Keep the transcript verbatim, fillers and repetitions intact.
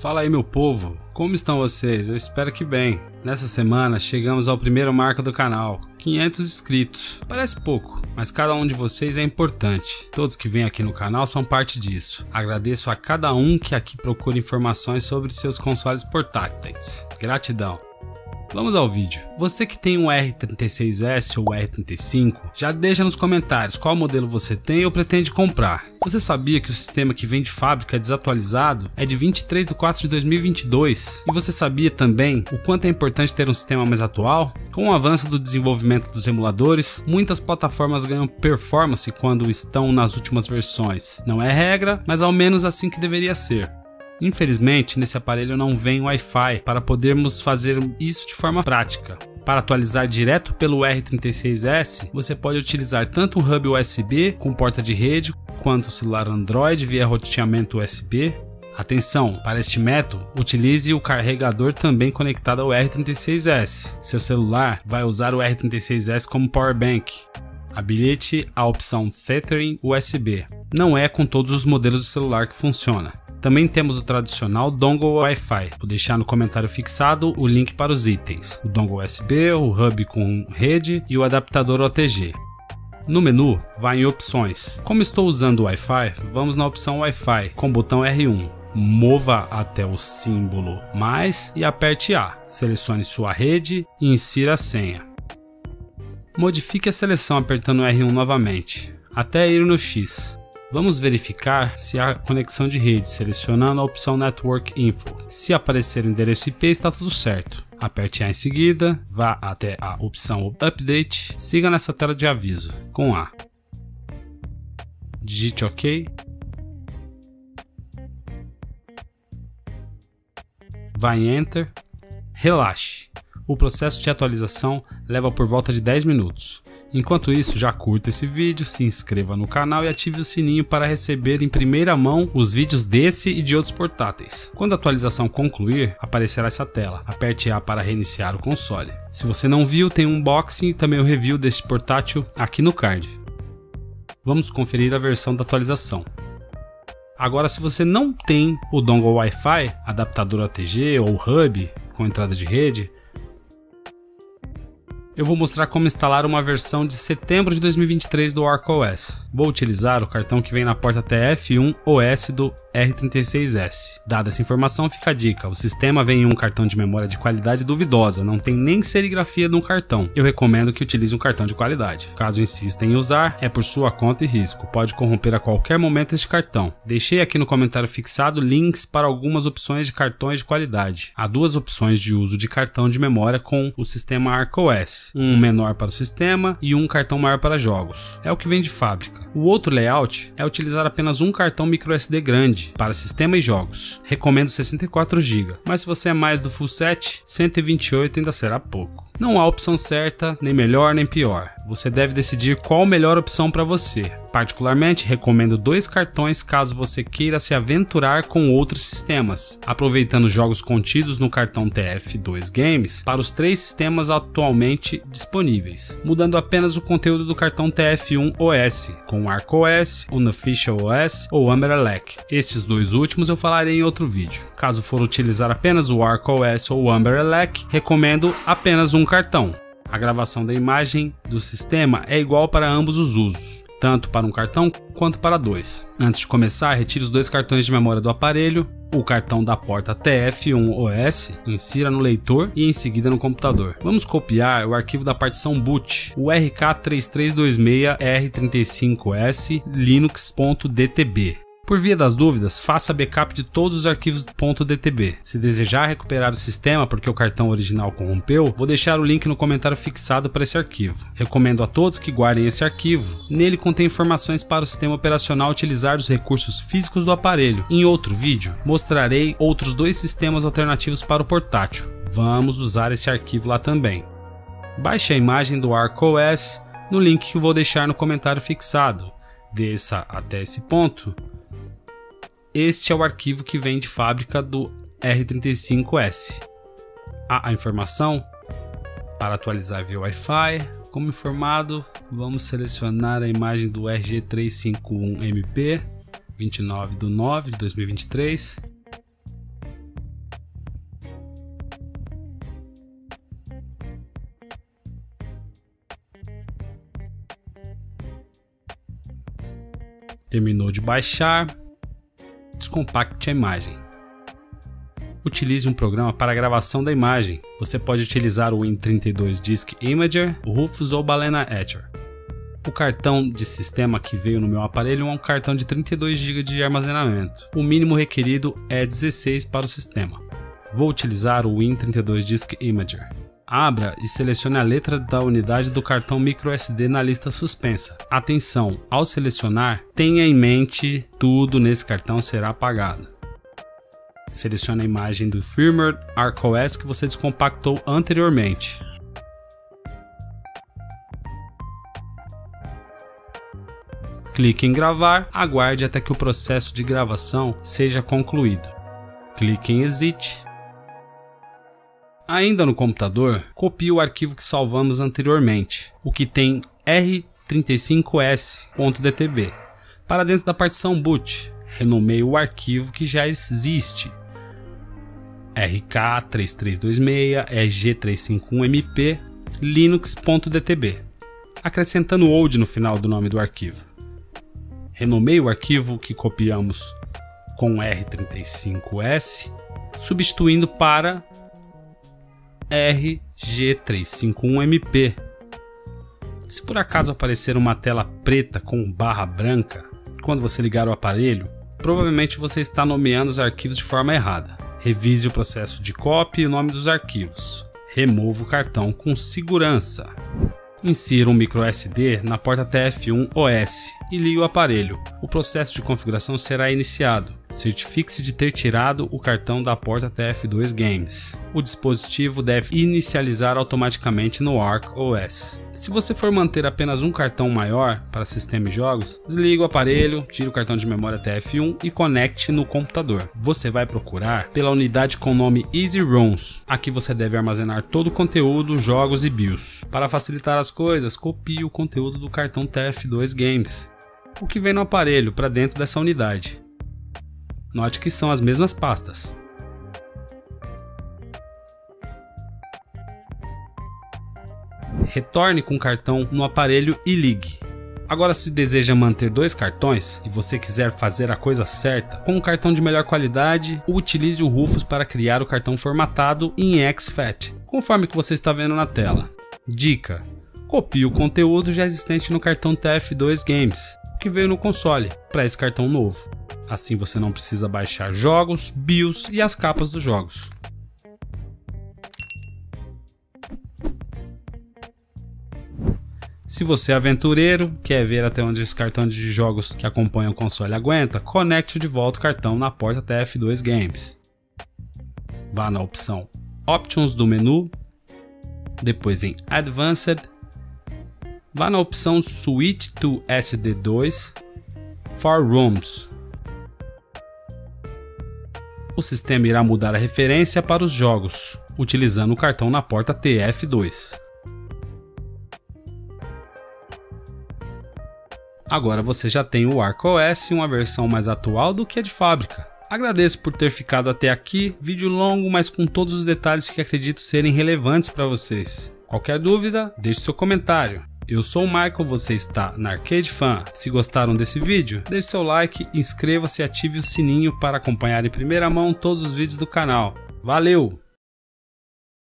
Fala aí, meu povo, como estão vocês? Eu espero que bem. Nessa semana chegamos ao primeiro marco do canal, quinhentos inscritos. Parece pouco, mas cada um de vocês é importante. Todos que vêm aqui no canal são parte disso. Agradeço a cada um que aqui procura informações sobre seus consoles portáteis. Gratidão. Vamos ao vídeo. Você que tem um R trinta e seis S ou R trinta e cinco, já deixa nos comentários qual modelo você tem ou pretende comprar. Você sabia que o sistema que vem de fábrica desatualizado é de vinte e três de quatro de dois mil e vinte e dois? E você sabia também o quanto é importante ter um sistema mais atual? Com o avanço do desenvolvimento dos emuladores, muitas plataformas ganham performance quando estão nas últimas versões. Não é regra, mas ao menos assim que deveria ser. Infelizmente, nesse aparelho não vem Wi-Fi para podermos fazer isso de forma prática. Para atualizar direto pelo R trinta e seis S, você pode utilizar tanto o hub U S B com porta de rede, quanto o celular Android via roteamento U S B. Atenção, para este método, utilize o carregador também conectado ao R trinta e seis S. Seu celular vai usar o R trinta e seis S como powerbank. Habilite a opção Tethering U S B. Não é com todos os modelos de celular que funciona. Também temos o tradicional dongle Wi-Fi. Vou deixar no comentário fixado o link para os itens, o dongle U S B, o hub com rede e o adaptador O T G. No menu, vá em opções. Como estou usando o Wi-Fi, vamos na opção Wi-Fi com o botão R um. Mova até o símbolo mais e aperte A. Selecione sua rede e insira a senha. Modifique a seleção apertando R um novamente, até ir no X. Vamos verificar se há conexão de rede, selecionando a opção Network Info. Se aparecer o endereço I P, está tudo certo. Aperte A em seguida, vá até a opção Update, siga nessa tela de aviso, com A. Digite OK. Vá em Enter. Relaxe. O processo de atualização leva por volta de dez minutos. Enquanto isso, já curta esse vídeo, se inscreva no canal e ative o sininho para receber em primeira mão os vídeos desse e de outros portáteis. Quando a atualização concluir, aparecerá essa tela. Aperte A para reiniciar o console. Se você não viu, tem um unboxing e também o review deste portátil aqui no card. Vamos conferir a versão da atualização. Agora, se você não tem o dongle Wi-Fi, adaptador O T G ou hub com entrada de rede, eu vou mostrar como instalar uma versão de setembro de dois mil e vinte e três do ArkOS. Vou utilizar o cartão que vem na porta T F um O S do R trinta e seis S. Dada essa informação, fica a dica. O sistema vem em um cartão de memória de qualidade duvidosa, não tem nem serigrafia no cartão. Eu recomendo que utilize um cartão de qualidade. Caso insista em usar, é por sua conta e risco. Pode corromper a qualquer momento este cartão. Deixei aqui no comentário fixado links para algumas opções de cartões de qualidade. Há duas opções de uso de cartão de memória com o sistema ArkOS. Um menor para o sistema e um cartão maior para jogos. É o que vem de fábrica. O outro layout é utilizar apenas um cartão microSD grande para sistema e jogos. Recomendo sessenta e quatro gigas, mas se você é mais do full set, cento e vinte e oito ainda será pouco. Não há opção certa, nem melhor nem pior. Você deve decidir qual a melhor opção para você. Particularmente, recomendo dois cartões caso você queira se aventurar com outros sistemas, aproveitando jogos contidos no cartão T F dois Games para os três sistemas atualmente disponíveis, mudando apenas o conteúdo do cartão T F um O S, com o ArkOS, Unofficial O S ou AmberElec. Estes dois últimos eu falarei em outro vídeo. Caso for utilizar apenas o ArkOS ou o AmberElec, recomendo apenas um cartão. A gravação da imagem do sistema é igual para ambos os usos, tanto para um cartão quanto para dois. Antes de começar, retire os dois cartões de memória do aparelho, o cartão da porta T F um O S, insira no leitor e em seguida no computador. Vamos copiar o arquivo da partição boot, o R K três três dois seis R três cinco S linux ponto d t b. Por via das dúvidas, faça backup de todos os arquivos .dtb. Se desejar recuperar o sistema porque o cartão original corrompeu, vou deixar o link no comentário fixado para esse arquivo. Recomendo a todos que guardem esse arquivo. Nele contém informações para o sistema operacional utilizar os recursos físicos do aparelho. Em outro vídeo, mostrarei outros dois sistemas alternativos para o portátil. Vamos usar esse arquivo lá também. Baixe a imagem do ArkOS no link que vou deixar no comentário fixado. Desça até esse ponto. Este é o arquivo que vem de fábrica do R trinta e cinco S. Há a informação para atualizar via Wi-Fi. Como informado, vamos selecionar a imagem do R G três cinco um M P, vinte e nove de nove de dois mil e vinte e três. Terminou de baixar, descompacte a imagem. Utilize um programa para a gravação da imagem. Você pode utilizar o Win trinta e dois Disk Imager, o Rufus ou Balena Etcher. O cartão de sistema que veio no meu aparelho é um cartão de trinta e dois gigas de armazenamento. O mínimo requerido é dezesseis para o sistema. Vou utilizar o Win trinta e dois Disk Imager. Abra e selecione a letra da unidade do cartão microSD na lista suspensa. Atenção, ao selecionar, tenha em mente tudo nesse cartão será apagado. Selecione a imagem do firmware ArkOS que você descompactou anteriormente. Clique em gravar, aguarde até que o processo de gravação seja concluído. Clique em exit. Ainda no computador, copie o arquivo que salvamos anteriormente, o que tem R trinta e cinco S ponto D T B, para dentro da partição boot. Renomeie o arquivo que já existe, R K três três dois seis, R G três cinco um M P, linux ponto D T B, acrescentando o old no final do nome do arquivo. Renomeie o arquivo que copiamos com R trinta e cinco S, substituindo para R G três cinco um M P. Se por acaso aparecer uma tela preta com barra branca quando você ligar o aparelho, provavelmente você está nomeando os arquivos de forma errada. Revise o processo de copy e o nome dos arquivos. Remova o cartão com segurança. Insira um microSD na porta T F um O S e ligue o aparelho. O processo de configuração será iniciado. Certifique-se de ter tirado o cartão da porta T F dois Games. O dispositivo deve inicializar automaticamente no ArkOS. Se você for manter apenas um cartão maior para sistema e jogos, desligue o aparelho, tire o cartão de memória T F um e conecte no computador. Você vai procurar pela unidade com o nome Easy ROMs. Aqui você deve armazenar todo o conteúdo, jogos e BIOS. Para facilitar as coisas, copie o conteúdo do cartão T F dois Games, o que vem no aparelho, para dentro dessa unidade. Note que são as mesmas pastas. Retorne com o cartão no aparelho e ligue. Agora, se deseja manter dois cartões e você quiser fazer a coisa certa, com um cartão de melhor qualidade, utilize o Rufus para criar o cartão formatado em exFAT, conforme que você está vendo na tela. Dica: copie o conteúdo já existente no cartão T F dois Games, que veio no console, para esse cartão novo. Assim você não precisa baixar jogos, BIOS e as capas dos jogos. Se você é aventureiro, quer ver até onde esse cartão de jogos que acompanha o console aguenta, conecte de volta o cartão na porta T F dois Games. Vá na opção Options do menu, depois em Advanced, vá na opção Switch to S D dois for ROMs. O sistema irá mudar a referência para os jogos, utilizando o cartão na porta T F dois. Agora você já tem o ArkOS, uma versão mais atual do que a de fábrica. Agradeço por ter ficado até aqui, vídeo longo, mas com todos os detalhes que acredito serem relevantes para vocês. Qualquer dúvida, deixe seu comentário. Eu sou o Michael, você está na Arcade Fun. Se gostaram desse vídeo, deixe seu like, inscreva-se e ative o sininho para acompanhar em primeira mão todos os vídeos do canal. Valeu!